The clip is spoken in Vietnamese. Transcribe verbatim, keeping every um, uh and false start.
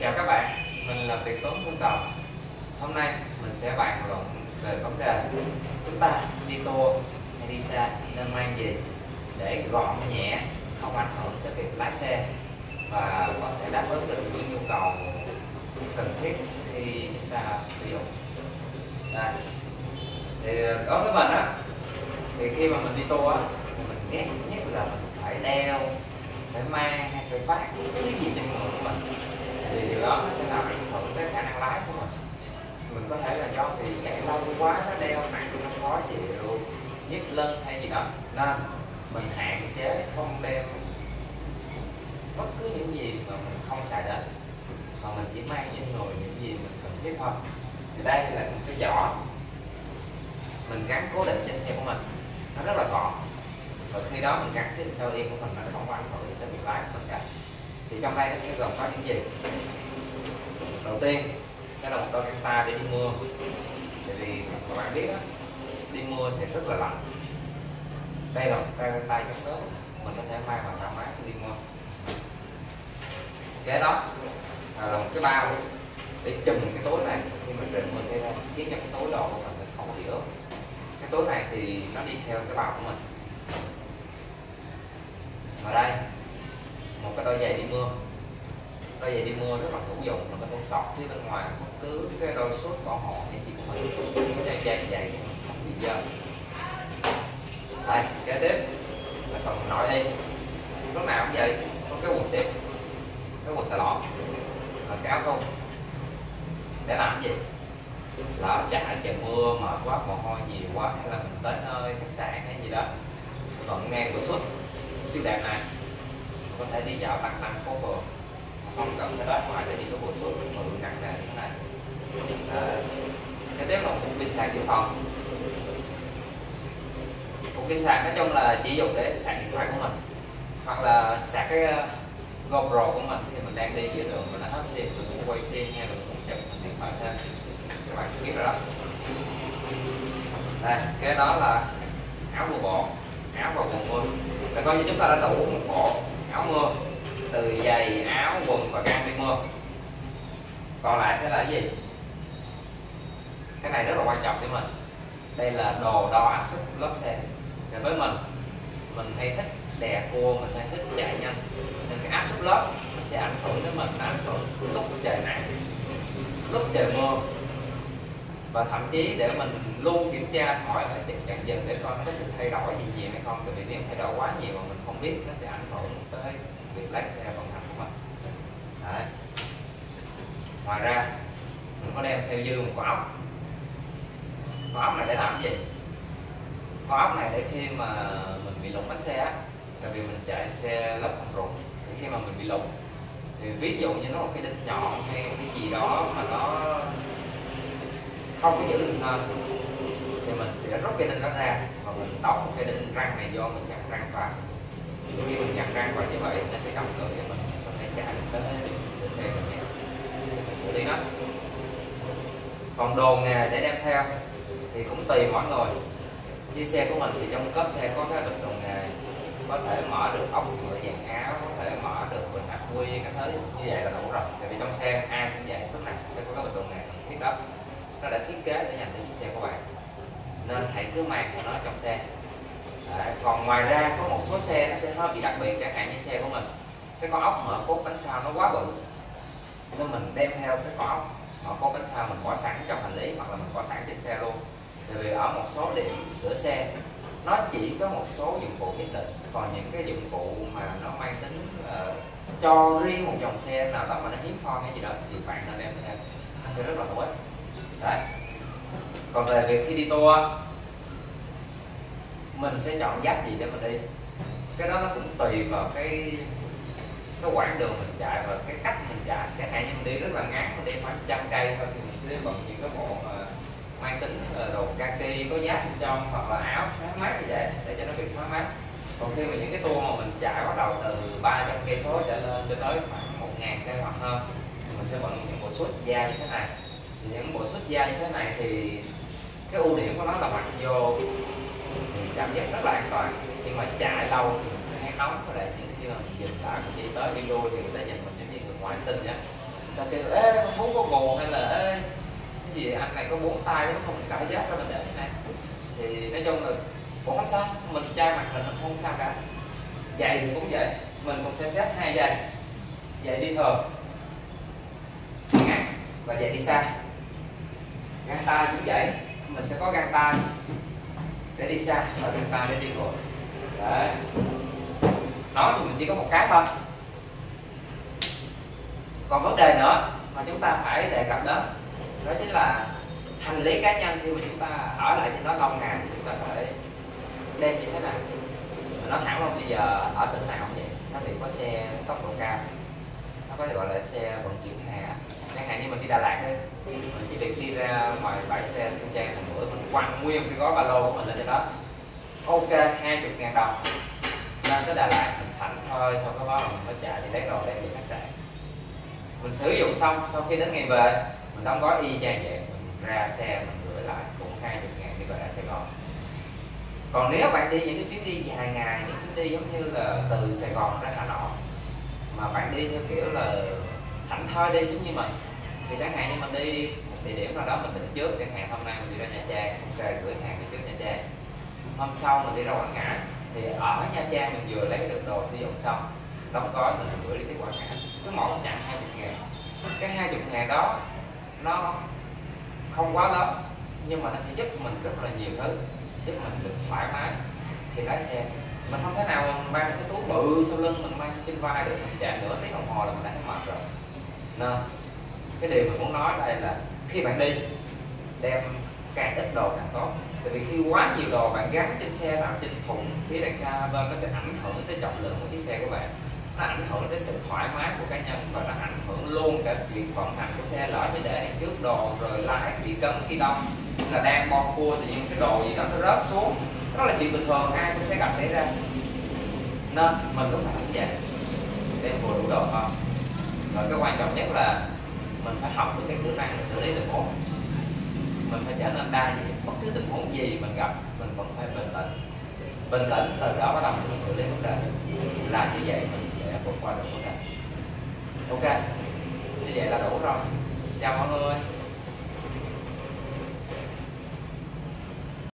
Chào các bạn, mình là Việt Tuấn Phương Tàu. Hôm nay mình sẽ bàn luận về vấn đề chúng ta đi tour hay đi xa nên mang gì để gọn nhẹ, không ảnh hưởng tới việc lái xe và có thể đáp ứng được những nhu cầu cần thiết khi chúng ta sử dụng. Đây. Thì đối với mình á, thì khi mà mình đi tour á, mình ghét nhất là mình phải đeo, phải mang hay phải phát cái gì trên người của mình. Thì điều đó nó sẽ làm ảnh hưởng tới khả năng lái của mình. Mình có thể là do thì chạy lâu quá, nó đeo nặng, nó khó chịu, nhức lưng hay gì đó, nên mình hạn chế không đeo bất cứ những gì mà mình không xài đến, mà mình chỉ mang trên người những gì mình cần thiết thôi. Thì đây là một cái giỏ mình gắn cố định trên xe của mình, nó rất là gọn, và khi đó mình gắn cái sau yên của mình, nó không có ảnh hưởng tới việc lái của mình cả. Thì trong đây nó sẽ gồm có những gì? Đầu tiên sẽ là một đôi găng tay để đi mưa, bởi vì các bạn biết đó, đi mưa thì rất là lạnh. Đây là một đôi găng tay chống nước, mình có thể mang vào thoải mái khi đi mưa. Kế đó là một cái bao để chùm cái túi này khi mình rình mưa xảy ra, khiến cho cái túi đồ của mình không bị ướt. Cái túi này thì nó đi theo cái bao của mình. Ở đây một cái đôi giày đi mưa, đôi giày đi mưa rất là hữu dụng, mình có thể sọt phía bên ngoài bất cứ cái đôi suốt bỏ họ hay gì của mình, cái giày giày không bị dơ. Đây, kế tiếp là phần nội y, lúc nào cũng vậy, có cái quần xịt, cái quần xà lỏn và cái áo thun để làm cái gì? Là chạy trời mưa mệt quá, mồ hôi nhiều quá, hay là mình tới nơi khách sạn hay gì đó, còn ngang của suốt siêu đẹp này, có thể đi dạo tăng tăng phố phường, không cần phải đoán ngoài để đi có bộ suốt mượn nặng nề như thế này. À, cái tiếp là một pin sạc dự phòng. Một pin sạc nói chung là chỉ dùng để sạc điện thoại của mình, hoặc là sạc cái GoPro của mình khi mình đang đi giữa đường mà nó hết điện, mình cũng quay phim nha, mình cũng chụp mình điện thoại thêm, các bạn biết rồi đó. Đây, cái đó là áo mưa bộ, áo và quần mưa. Là coi như chúng ta đã đủ một bộ áo mưa, từ giày, áo, quần và găng đi mưa. Còn lại sẽ là cái gì? Cái này rất là quan trọng cho mình. Đây là đồ đo áp suất lốp xe. Và với mình, mình hay thích đè cua, mình hay thích chạy nhanh, nên cái áp suất lốp nó sẽ ảnh hưởng đến mình, nó ảnh hưởng lúc trời nắng, lúc trời mưa, và thậm chí để mình luôn kiểm tra hỏi ở chặn dừng để coi nó có sự thay đổi gì nhiều hay không, tại vì nếu thay đổi quá nhiều mà mình không biết, nó sẽ ảnh hưởng tới việc lái xe vận hành của mình. Đấy. Ngoài ra mình có đem theo dư một quả ốc. Quả ốc này để làm cái gì? Quả ốc này để khi mà mình bị lủng bánh xe, tại vì mình chạy xe lớp không rụng, khi mà mình bị lủng thì ví dụ như nó một cái đinh nhọn hay cái gì đó mà nó không có giữ được hơn, thì mình sẽ rút cái đinh đó ra và mình đóng một cái đinh răng này vô, mình nhặt răng vào. Khi mình nhặt răng vào như vậy, nó sẽ cầm cự cho mình, có thể trả tới điểm sửa xe của mình, mình xử lý nó. Còn đồ nghề để đem theo thì cũng tùy mỗi người. Như xe của mình thì trong cốp xe có cái đựng đồ nghề, có thể mở được ốc của dàn áo, có thể mở được bình ắc quy, các thứ như vậy là đủ rồi. Tại vì trong xe ai cũng vậy, lúc nào sẽ có cái đồ nghề cần thiết đó, nó đã thiết kế để dành cho chiếc xe của bạn, nên hãy cứ mang của nó trong xe. À, còn ngoài ra có một số xe nó sẽ hơi bị đặc biệt, chẳng hạn như xe của mình, cái con ốc mở cốt bánh sau nó quá bự, nên mình đem theo cái con ốc mở cốt bánh sau mình bỏ sẵn trong hành lý, hoặc là mình bỏ sẵn trên xe luôn. Tại vì ở một số điểm sửa xe nó chỉ có một số dụng cụ nhất định, còn những cái dụng cụ mà nó mang tính uh, cho riêng một dòng xe nào đó mà nó hiếm hoi hay gì đó thì bạn nên đem theo, nó sẽ rất là hữu ích. Đấy. Còn về việc khi đi tour, mình sẽ chọn giáp gì để mình đi, cái đó nó cũng tùy vào cái cái quãng đường mình chạy và cái cách mình chạy. Chẳng hạn như mình đi rất là ngắn, mình đi khoảng trăm cây thôi thì mình sẽ bận những cái bộ uh, mang tính uh, đồ kaki có giáp trong, hoặc là áo thoáng mát như vậy để cho nó bị thoáng mát. Còn khi mà những cái tour mà mình chạy bắt đầu từ ba trăm cây số trở lên cho tới khoảng một ngàn cây hoặc hơn, mình sẽ bận những bộ suit da như thế này. Những bộ xuất da như thế này thì cái ưu điểm của nó là mặc vô thì cảm giác rất là an toàn, nhưng mà chạy lâu thì mình sẽ hay nóng, với lại những khi mà mình dừng lại mình đi tới đi lui thì người ta nhìn mình giống như người ngoài tin nhé, là kiểu ê con Phú có gồ hay là ê cái gì anh này có bốn tay nó không cãi giáp ra mình để thế này, thì nói chung là cũng không sao, mình trai mặt mình không sao cả. Giày thì cũng vậy, mình cũng sẽ xếp hai giày, giày đi thường ngắn và giày đi xa. Găng tay cũng vậy, mình sẽ có găng tay để đi xa và găng tay để đi vội. Đấy, nó thì mình chỉ có một cái thôi. Còn vấn đề nữa mà chúng ta phải đề cập đó, đó chính là hành lý cá nhân khi mà chúng ta ở lại thì nó lâu ngày, thì chúng ta phải đem như thế nào. Mình nói thẳng luôn, bây giờ ở tỉnh nào cũng vậy, nó đều có xe tốc độ cao, nó có gọi là xe vận chuyển hàng. Chẳng hạn như mình đi Đà Lạt đi, mình chỉ việc đi ra ngoài bãi xe Phương Trang một bữa, mình quăng nguyên cái gói ba lô của mình lên trên đó, ok hai mươi ngàn đồng lên tới Đà Lạt mình thảnh thôi, xong cái đó mình mới chạy đi lấy đồ đem về khách sạn. Mình sử dụng xong, sau khi đến ngày về mình đóng gói y chang vậy, mình ra xe mình gửi lại cũng hai mươi ngàn đi về ra Sài Gòn. Còn nếu bạn đi những cái chuyến đi dài ngày, những chuyến đi giống như là từ Sài Gòn ra Hà Nội mà bạn đi theo kiểu là thảnh thơi đi giống như mình, thì chẳng hạn như mình đi một địa điểm nào đó mình định trước, chẳng hạn hôm nay mình đi ra Nha Trang, mình sẽ gửi hàng đi trước Nha Trang, hôm sau mình đi ra Quảng Ngãi, thì ở Nha Trang mình vừa lấy được đồ sử dụng xong, đóng gói mình gửi đi tới Quảng Ngãi, cứ mỗi một chặng hai mươi ngàn. Cái hai mươi ngàn đó nó không quá lớn nhưng mà nó sẽ giúp mình rất là nhiều thứ, giúp mình được thoải mái khi lái xe. Mình không thể nào mình mang cái túi bự sau lưng mình mang trên vai được, mình chạy nửa tiếng đồng hồ là mình đã thấy mệt rồi. Nên cái điều mình muốn nói đây là khi bạn đi đem càng ít đồ càng tốt, tại vì khi quá nhiều đồ bạn gắn trên xe vào, trên thùng phía đằng xa hai bên, nó sẽ ảnh hưởng tới trọng lượng của chiếc xe của bạn, nó ảnh hưởng tới sự thoải mái của cá nhân và nó ảnh hưởng luôn cả chuyện vận hành của xe. Lỡ như để trước đồ rồi lái bị cấn khi đông, là đang bon cua thì những cái đồ gì đó nó rớt xuống, đó là chuyện bình thường ai cũng sẽ gặp xảy ra. Nên mình cũng phải vậy, đem vừa đủ đồ không. Rồi cái quan trọng nhất là mình phải học được cái kỹ năng xử lý tình huống, mình phải trở nên đa diện, bất cứ tình huống gì mình gặp mình vẫn phải bình tĩnh, bình tĩnh từ đó bắt đầu mình xử lý vấn đề, làm như vậy mình sẽ vượt qua được vấn đề. Ok, như vậy là đủ rồi. Chào mọi người.